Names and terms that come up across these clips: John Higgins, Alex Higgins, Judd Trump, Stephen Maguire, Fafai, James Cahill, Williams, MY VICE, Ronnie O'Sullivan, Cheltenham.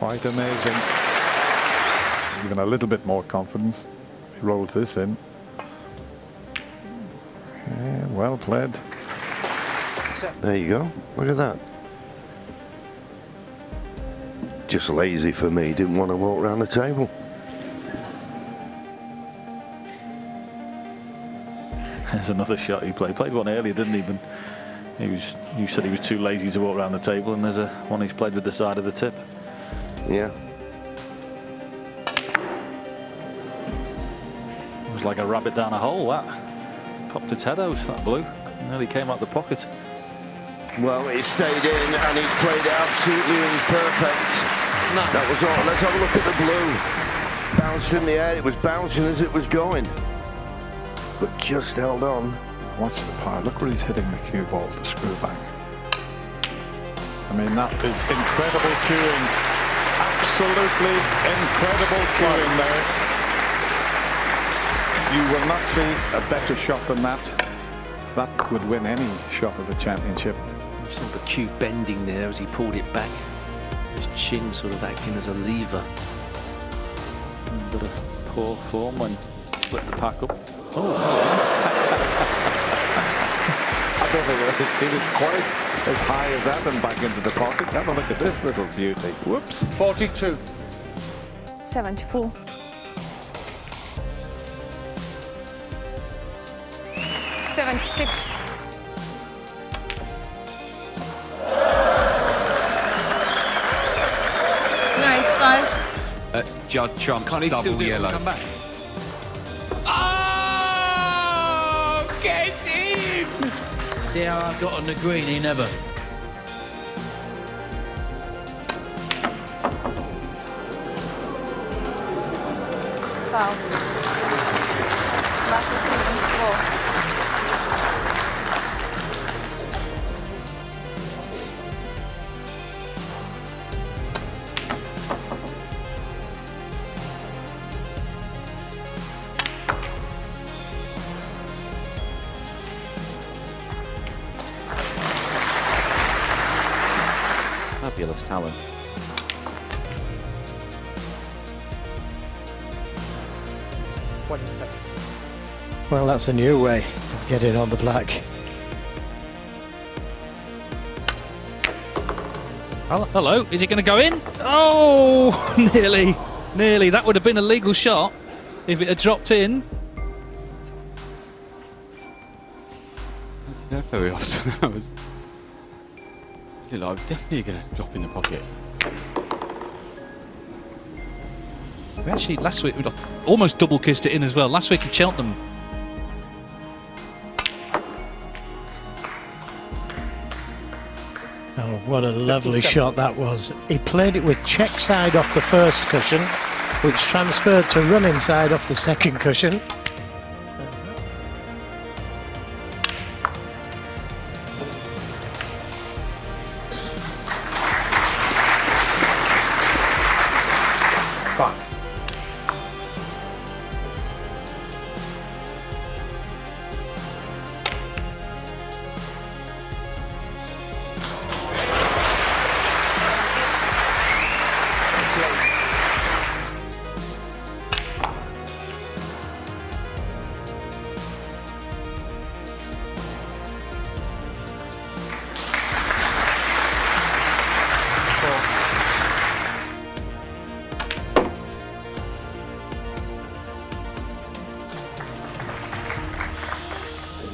Quite amazing. Even a little bit more confidence. He rolls this in. Yeah, well played. There you go. Look at that. Just lazy for me. Didn't want to walk around the table. There's another shot he played. Played one earlier, didn't he? But he was. You said he was too lazy to walk around the table, and there's a one he's played with the side of the tip. Yeah. It was like a rabbit down a hole. That popped its head out. That blue nearly came out the pocket. Well, he stayed in and he's played it absolutely perfect. No. That was all. Let's have a look at the blue. Bounced in the air. It was bouncing as it was going, but just held on. Watch the par. Look where he's hitting the cue ball to screw back. I mean, that is incredible cueing. Absolutely incredible cueing there. You will not see a better shot than that. That would win any shot of the championship. You saw the cue bending there as he pulled it back. His chin sort of acting as a lever. A bit of poor form when he split the pack up. Oh! I don't think I've seen it quite as high as that and back into the pocket. Have a look at this little beauty. Whoops. 42. 74. Six. Judd Trump, double yellow. Come back. Oh, get in! See how I got on the green, he never. Foul. That was Higgins' score. Fabulous talent. Well, that's a new way of getting on the black. Oh, hello, is it going to go in? Oh, nearly, nearly. That would have been a legal shot if it had dropped in. That's not very often. That was... I'm definitely going to drop in the pocket. We actually, last week, we almost double kissed it in as well. Last week at Cheltenham. Oh, what a lovely shot that was. He played it with check side off the first cushion, which transferred to running side off the second cushion.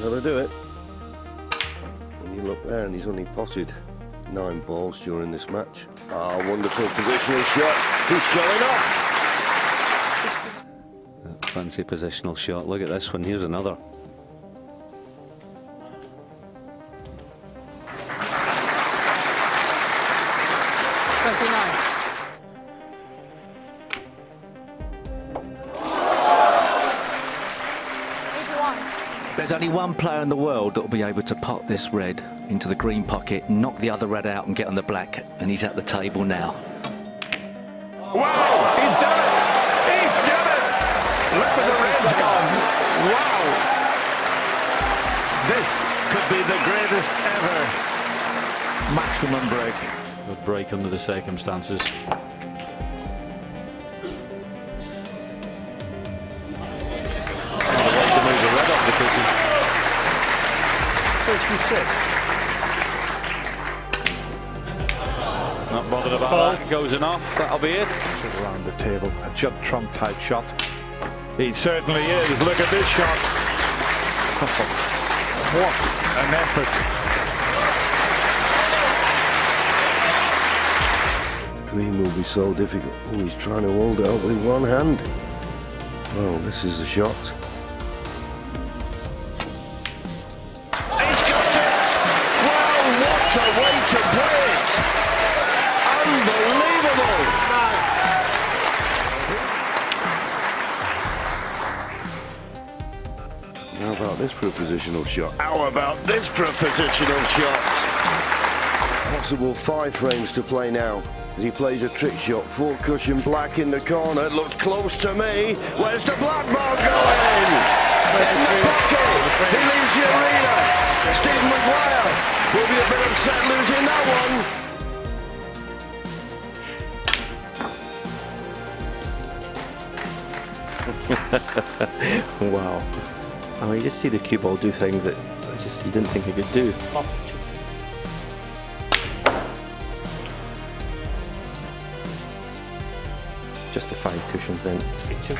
That'll do it. And you look there, and he's only potted 9 balls during this match. Ah, wonderful positional shot. He's showing off. Fancy positional shot. Look at this one. Here's another. There's only one player in the world that will be able to pot this red into the green pocket, knock the other red out and get on the black, and he's at the table now. Wow! He's done it! He's done it! Look at the red's gone. Wow! This could be the greatest ever maximum break. A break under the circumstances. 66. Not bothered about that. Goes and off. That'll be it. Around the table. A Judd Trump type shot. He certainly is. Look at this shot. What an effort. Green will be so difficult. Oh, he's trying to hold it up with one hand. Well, this is a shot. He's got it! Wow, what a way to play it! Unbelievable! How about this for a positional shot? How about this for a positional shot? Possible 5 frames to play now. As he plays a trick shot, full cushion black in the corner, it looks close to me. Where's the black ball going? In the pocket, he leaves the arena. Stephen Maguire will be a bit upset losing that one. Wow. I mean, you just see the cue ball do things that you didn't think he could do. Just the 5 cushions then. 62.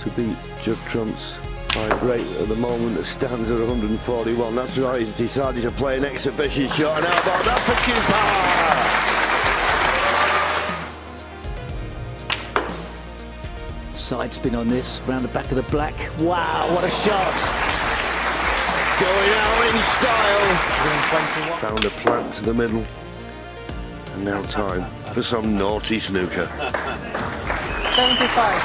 To beat Judd Trump's high rate at the moment that stands at 141. That's right, he's decided to play an exhibition shot. And how about that for Cooper? Side spin on this, round the back of the black. Wow, what a shot! Going out in style. Found a plant to the middle. And now time for some naughty snooker. 75.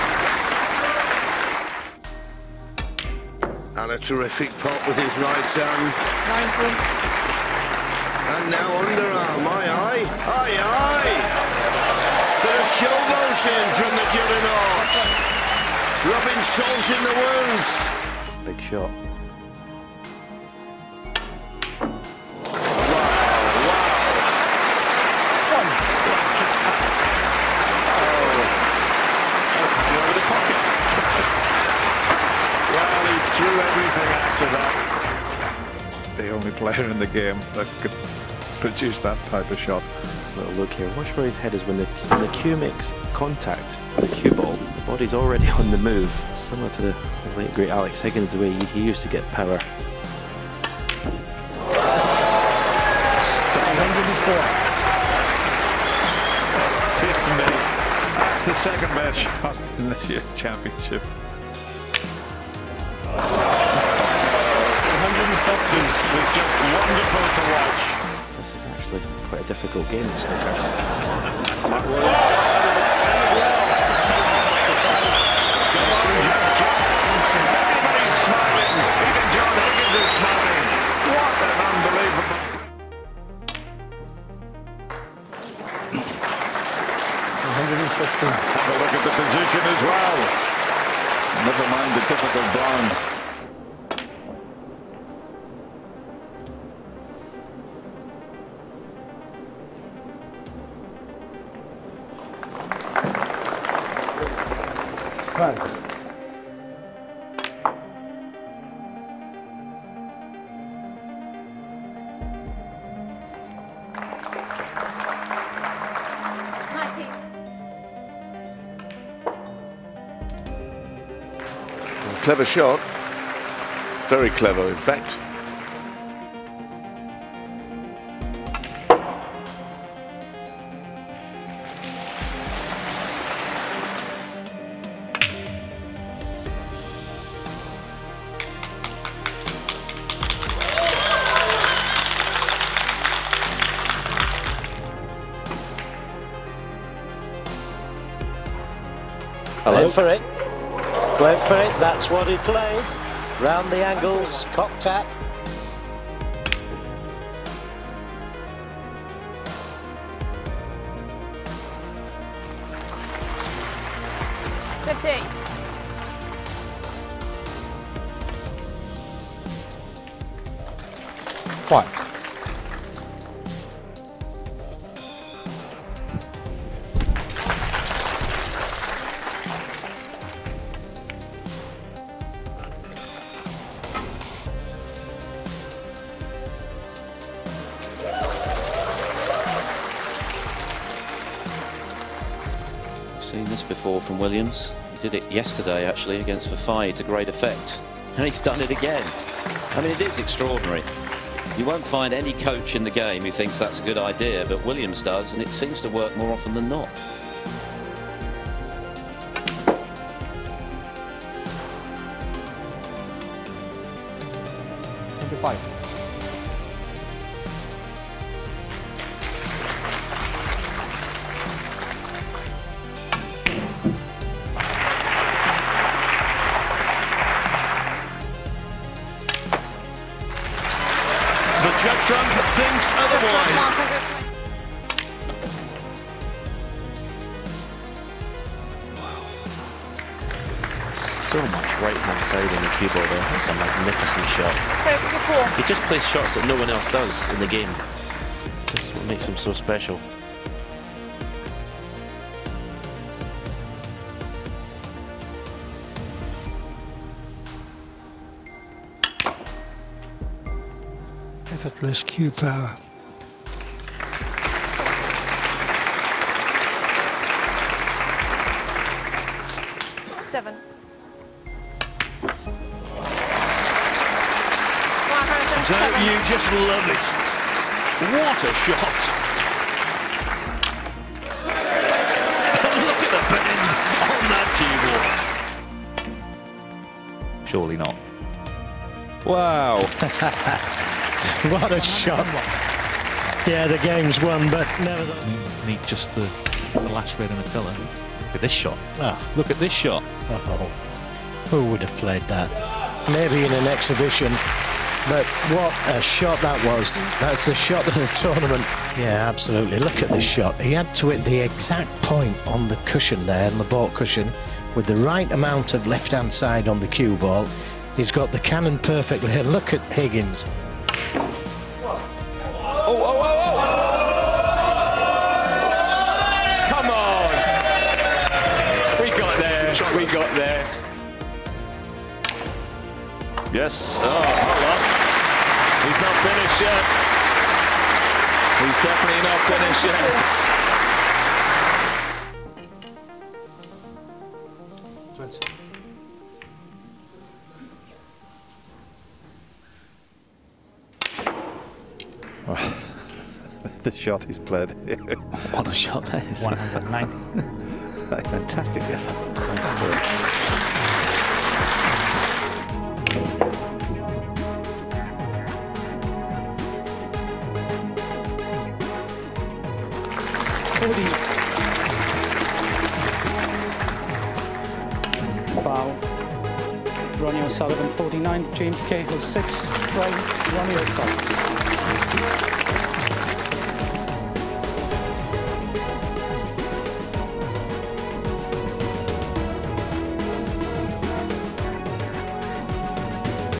And a terrific pop with his right hand. 90. And now underarm, aye aye. Bit of showboating from the juggernaut. Rubbing salt in the wounds. Big shot. The only player in the game that could produce that type of shot. Little look here, watch where his head is when the cue makes contact with the cue ball. The body's already on the move, similar to the late great Alex Higgins, the way he used to get power. 104. That's the second best shot in this year's championship. This was just wonderful to watch. This is actually quite a difficult game to snooker. Everybody's smiling. Even John Higgins is smiling. What an unbelievable. Have a look at the position as well. Never mind the difficult blind. Right. Clever shot. Very clever, in fact. Went for it. Went for it. That's what he played. Round the angles, cock tap. Five. Seen this before from Williams. He did it yesterday, actually, against Fafai to great effect. And he's done it again. I mean, it is extraordinary. You won't find any coach in the game who thinks that's a good idea, but Williams does, and it seems to work more often than not. But Judd Trump thinks otherwise. So much right-hand side on the cue ball there. That's a magnificent shot. He just plays shots that no one else does in the game. That's what makes him so special. Effortless cue power. Seven. Don't you just love it? What a shot! And look at the bend on that keyboard. Surely not. Wow! What a shot! Yeah, the game's won, but nevertheless. Need just the last red on the pillar. Look at this shot. Oh. Look at this shot. Oh, who would have played that? Maybe in an exhibition. But what a shot that was. That's the shot of the tournament. Yeah, absolutely. Look at this shot. He had to hit the exact point on the cushion there, on the ball cushion, with the right amount of left-hand side on the cue ball. He's got the cannon perfectly. Look at Higgins. Oh. Come on. We got there. Yes. Oh, he's not finished yet. He's definitely not finished yet. 20. Well, the shot he's played. What a shot that is. 190. Fantastic effort. Foul. Ronnie O'Sullivan 49, James Cahill 6, Ronnie O'Sullivan.